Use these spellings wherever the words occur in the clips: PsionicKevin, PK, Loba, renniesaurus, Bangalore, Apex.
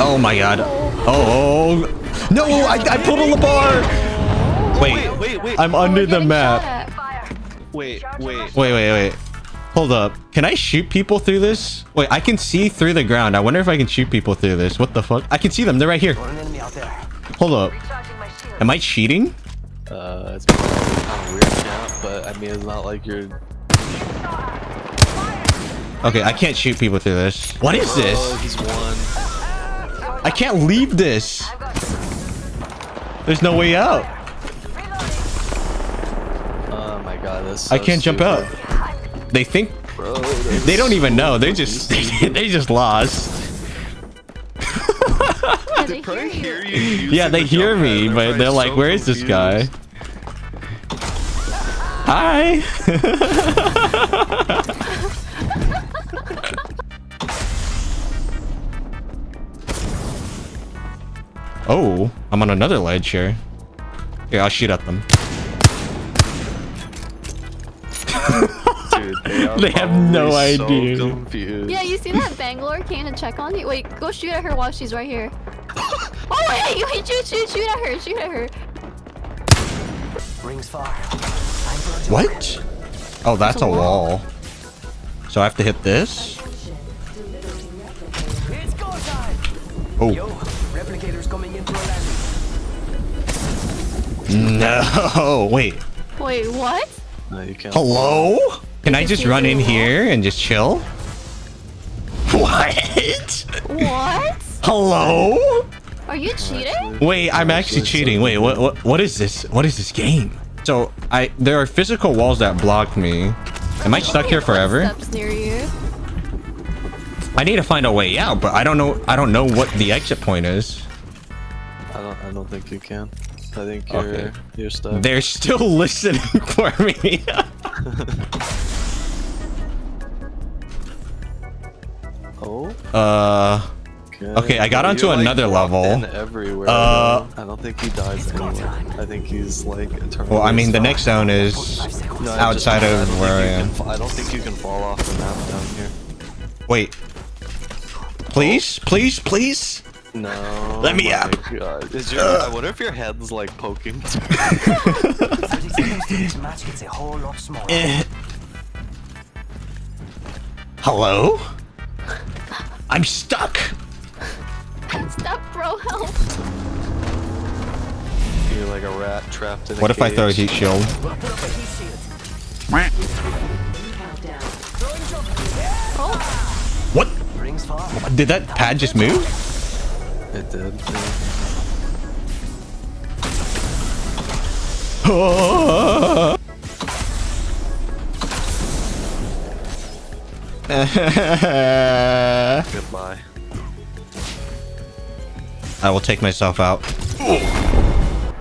Oh my god. Oh. No, I pulled on the bar. Wait. I'm under the map. Wait. Hold up. Can I shoot people through this? Wait, I can see through the ground. I wonder if I can shoot people through this. What the fuck? I can see them. They're right here. Hold up. Am I cheating? It's kind of weird now, but I mean, it's not like you're... Okay, I can't shoot people through this. What is this? I can't leave this. There's no way out. Oh my god, that's so I can't jump out. They think... Bro, they don't even know. They just lost. They probably hear you. Yeah, they hear me, but they're like, where is this guy? Hi. Oh, I'm on another ledge here. Here, I'll shoot at them. Dude, they have no idea. So confused. Yeah, you see that Bangalore cannon check on you? Wait, go shoot at her while she's right here. Oh, wait, shoot at her, Rings far. What? Oh, that's a wall. So I have to hit this? Oh. No, wait. Wait, what? No, you can't. Hello? Can I just run in here and just chill? What? What? Hello? Are you cheating? Wait, I'm actually cheating. Wait, what is this? What is this game? So, there are physical walls that block me. Am I stuck here forever? Near you. I need to find a way out, but I don't know what the exit point is. I don't think you can. I think you're stuck. They're still listening for me. Oh. Okay, I got onto another level. I don't think he dies anywhere. I think he's like eternally. Well, I mean, the next zone is outside of where I am. I don't think you can fall off the map down here. Wait. Please, please. No. Let me up. I wonder if your head's like poking. Hello? I'm stuck. I'm stuck, bro. Help. You're like a rat trapped in a cage. What if I throw a heat shield? What? Did that pad just move? It did. Oh. Goodbye. I will take myself out.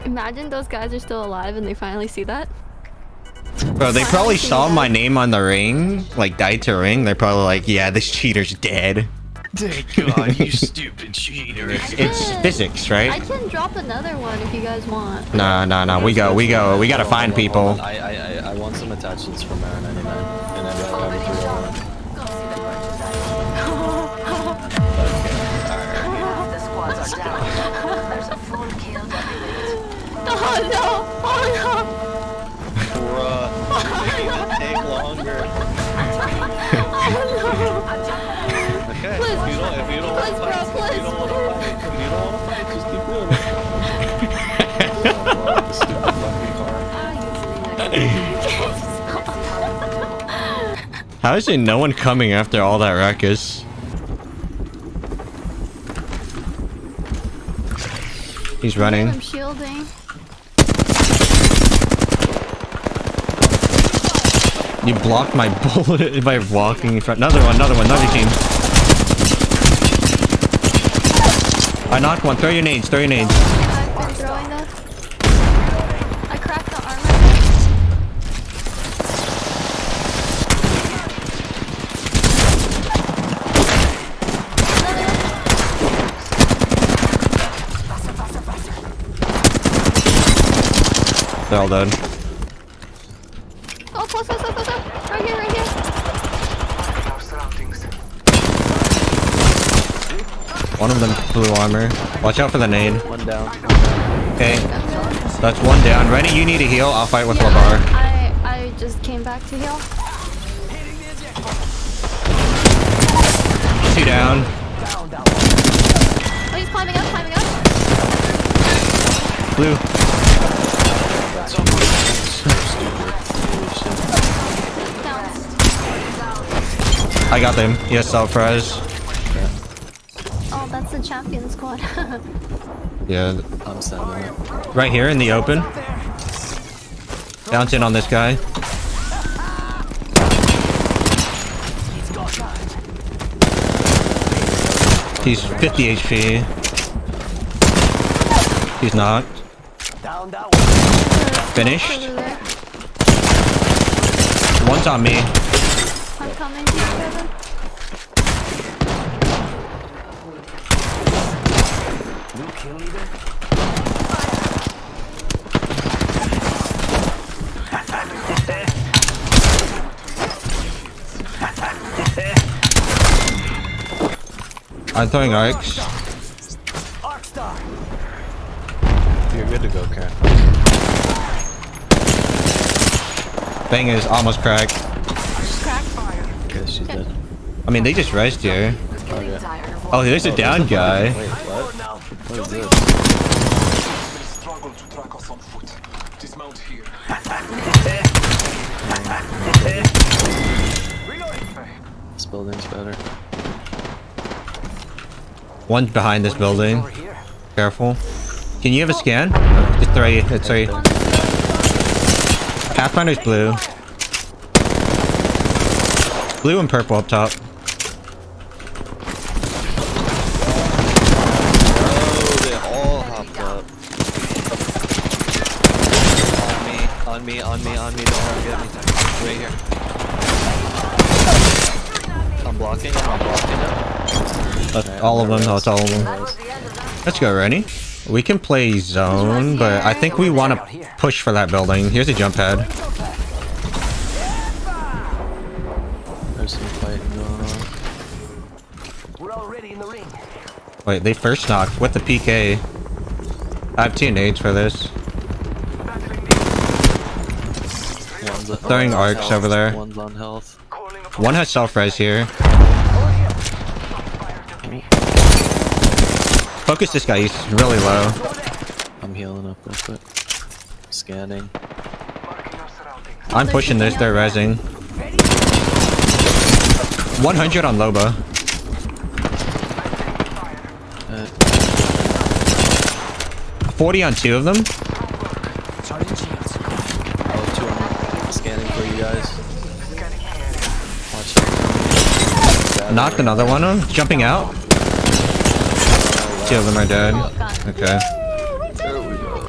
Imagine those guys are still alive and they finally see that. Bro, they probably saw my name on the ring, like died to ring. They're probably like, yeah, this cheater's dead. Thank God, you stupid cheater. It's physics, right? I can drop another one if you guys want. Nah. We go. We gotta find people. I want some attachments from Aaron anyway. And I'd rather have you. Oh no! How is there no one coming after all that ruckus? He's running. I'm shielding. You blocked my bullet by walking in front. Another one, another team. I knocked one. Throw your nades. I'm throwing them. I cracked the armor. They're all done. Oh, close. Right here. One of them blue armor. Watch out for the nade. One down. Okay. That's one down. Rennie, you need a heal. I'll fight with Lavar. I just came back to heal. Two down. Oh, he's climbing up, climbing up. Blue. I got them. Yes, Alfrez. Oh, that's the champion squad. Yeah, I'm standing right here in the open. Bouncing on this guy. He's 50 HP. He's knocked. Finished. One's on me. I'm coming to you, Kevin. No kill either. I'm throwing arcs. You're good to go, Cat. Thing is almost cracked. She's dead. I mean, they just rest here. Oh, yeah. Oh, there's a down guy. Wait, what is this? This building's better. One's behind this building. Careful. Can you have a scan? It's three. It's three. Pathfinder's blue. Blue and purple up top. Oh, they all hopped up. On me, on me, on me, on me. Don't let me get me. Right here. I'm blocking him, I'm blocking him. That's all of them, that's all of them. Let's go, Rennie. We can play zone, but I think we want to push for that building. Here's a jump pad. Wait, they first knocked with the PK. I have two nades for this. Throwing arcs over there. One's on health. One has self-res here. Focus this guy, he's really low. I'm healing up real quick. Scanning. I'm pushing this, they're resing. 100 on Loba. $40 on two of them. Oh, two on them. Scanning for you guys. Watch out. Knocked another one on him. Jumping out. Two of them are dead. Okay. There we go.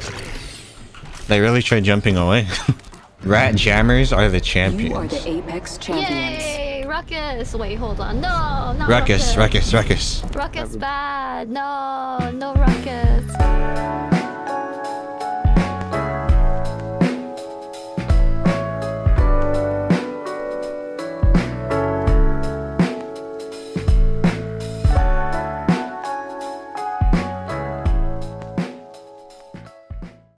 They really tried jumping away. Rat jammers are the champions. You are the Apex champions. Yay! Ruckus! Wait, hold on. No, not Ruckus. Ruckus, Ruckus, Ruckus. Ruckus bad. No, no Ruckus.